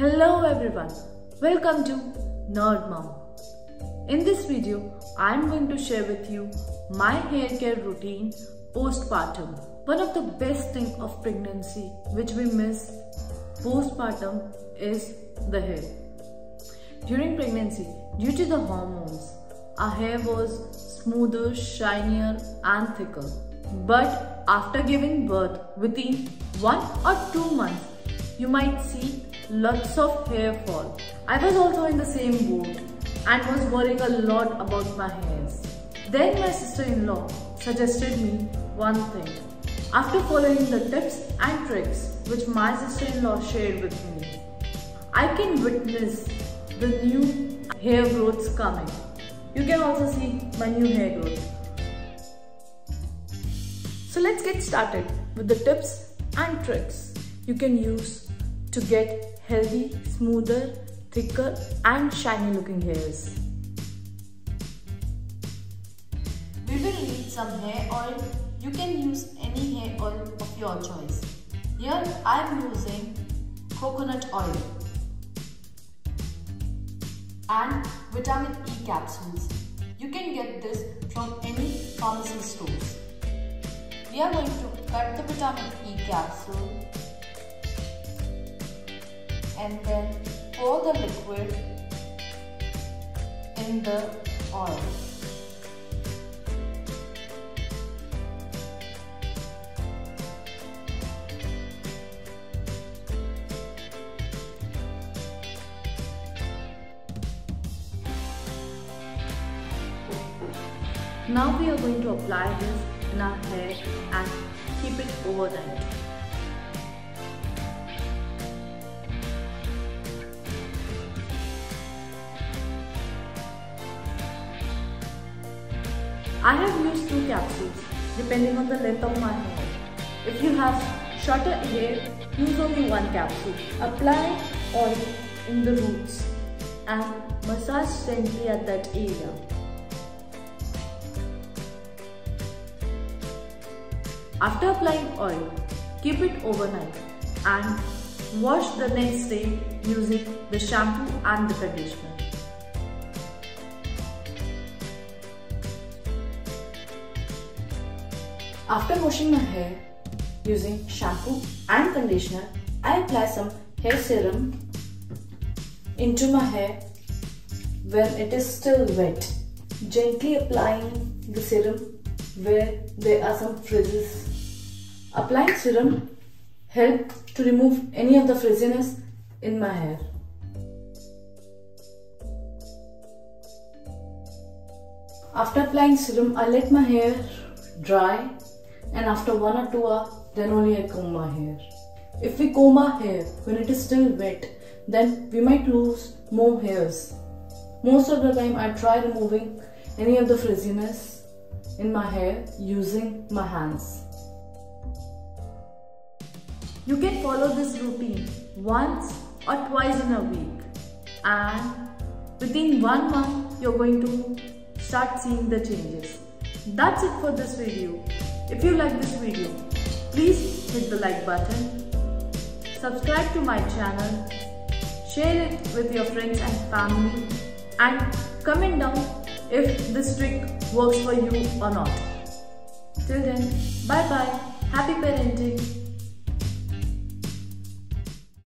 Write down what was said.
Hello everyone, welcome to Nerd Mom. In this video, I am going to share with you my hair care routine postpartum. One of the best thing of pregnancy which we miss postpartum is the hair. During pregnancy, due to the hormones, our hair was smoother, shinier and thicker. But after giving birth, within 1 or 2 months, you might see lots of hair fall. I was also in the same boat and was worrying a lot about my hairs. Then my sister-in-law suggested me one thing. After following the tips and tricks which my sister-in-law shared with me, I can witness the new hair growths coming. You can also see my new hair growth. So let's get started with the tips and tricks you can use to get healthy, smoother, thicker and shiny looking hairs. We will need some hair oil. You can use any hair oil of your choice. Here I am using coconut oil and vitamin E capsules. You can get this from any pharmacy stores. We are going to cut the vitamin E capsule and then pour the liquid in the oil. Now we are going to apply this in our hair and keep it overnight. I have used 2 capsules depending on the length of my hair. If you have shorter hair, use only 1 capsule. Apply oil in the roots and massage gently at that area. After applying oil, keep it overnight and wash the next day using the shampoo and the conditioner. After washing my hair using shampoo and conditioner, I apply some hair serum into my hair when it is still wet, gently applying the serum where there are some frizz. Applying serum helps to remove any of the frizziness in my hair. After applying serum, I let my hair dry and after 1 or 2 hours, then only I comb my hair. If we comb our hair when it is still wet, then we might lose more hairs. Most of the time I try removing any of the frizziness in my hair using my hands. You can follow this routine once or twice in a week, and within 1 month you're going to start seeing the changes. That's it for this video. If you like this video, please hit the like button, subscribe to my channel, share it with your friends and family, and comment down if this trick works for you or not. Till then, bye bye, happy parenting.